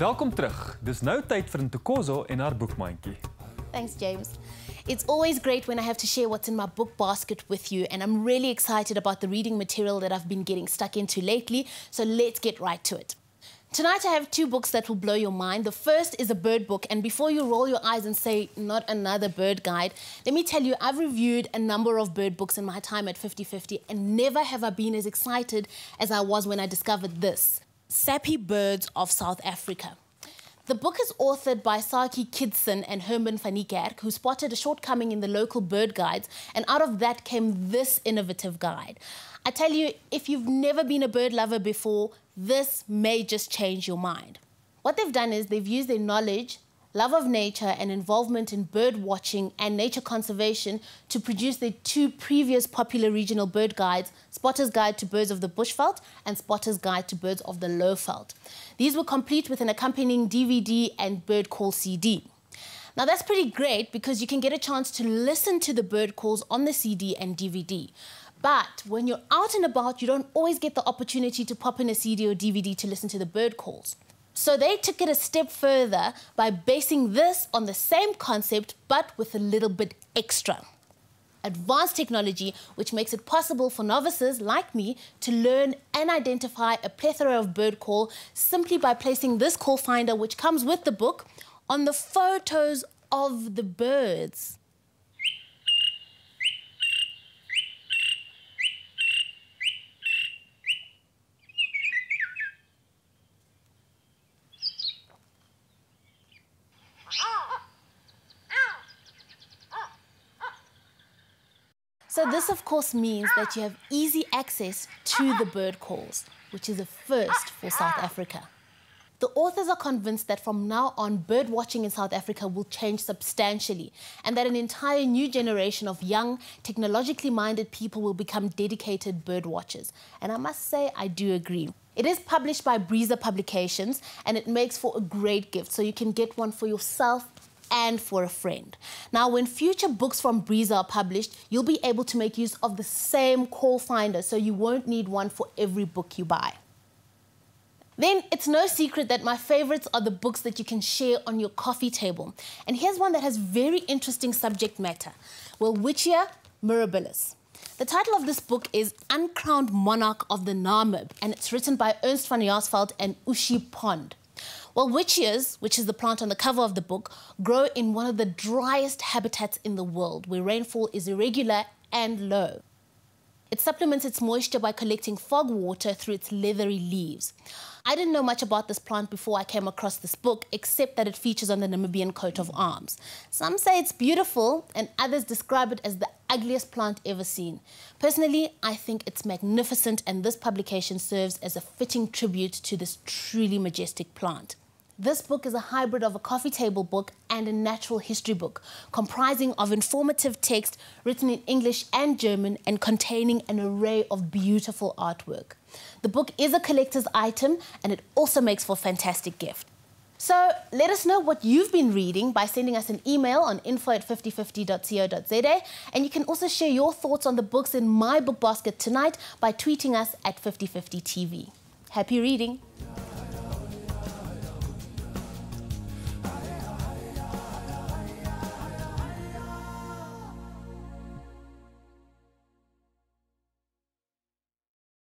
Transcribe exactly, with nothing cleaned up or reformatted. Welkom terug. Dus nou tijd voor Ntokozo en haar boekmandje. Thanks, James. It's always great when I have to share what's in my book basket with you, and I'm really excited about the reading material that I've been getting stuck into lately, so let's get right to it. Tonight I have two books that will blow your mind. The first is a bird book, and before you roll your eyes and say, not another bird guide, let me tell you, I've reviewed a number of bird books in my time at fifty fifty, and never have I been as excited as I was when I discovered this, Sappy Birds of South Africa. The book is authored by Saki Kidson and Herman Van Niekerk, who spotted a shortcoming in the local bird guides, and out of that came this innovative guide. I tell you, if you've never been a bird lover before, this may just change your mind. What they've done is they've used their knowledge, love of nature, and involvement in bird watching and nature conservation to produce their two previous popular regional bird guides, Spotter's Guide to Birds of the Bushveld and Spotter's Guide to Birds of the Lowveld. These were complete with an accompanying D V D and bird call C D. Now that's pretty great because you can get a chance to listen to the bird calls on the C D and D V D. But when you're out and about, you don't always get the opportunity to pop in a C D or D V D to listen to the bird calls. So they took it a step further by basing this on the same concept, but with a little bit extra. Advanced technology, which makes it possible for novices like me to learn and identify a plethora of bird call simply by placing this call finder, which comes with the book, on the photos of the birds. So this, of course, means that you have easy access to the bird calls, which is a first for South Africa. The authors are convinced that from now on, bird watching in South Africa will change substantially, and that an entire new generation of young, technologically minded people will become dedicated bird watchers. And I must say, I do agree. It is published by Breeza Publications, and it makes for a great gift, so you can get one for yourself and for a friend. Now, when future books from Breeza are published, you'll be able to make use of the same call finder, so you won't need one for every book you buy. Then, it's no secret that my favorites are the books that you can share on your coffee table. And here's one that has very interesting subject matter, Welwitschia mirabilis. The title of this book is Uncrowned Monarch of the Namib, and it's written by Ernst van Jaarsveld and Uschi Pond. Welwitchias, which is the plant on the cover of the book, grow in one of the driest habitats in the world, where rainfall is irregular and low. It supplements its moisture by collecting fog water through its leathery leaves. I didn't know much about this plant before I came across this book, except that it features on the Namibian coat of arms. Some say it's beautiful, and others describe it as the ugliest plant ever seen. Personally, I think it's magnificent, and this publication serves as a fitting tribute to this truly majestic plant. This book is a hybrid of a coffee table book and a natural history book, comprising of informative text written in English and German and containing an array of beautiful artwork. The book is a collector's item, and it also makes for a fantastic gift. So let us know what you've been reading by sending us an email on info at fifty fifty dot co dot za, and you can also share your thoughts on the books in my book basket tonight by tweeting us at fifty fifty T V. Happy reading.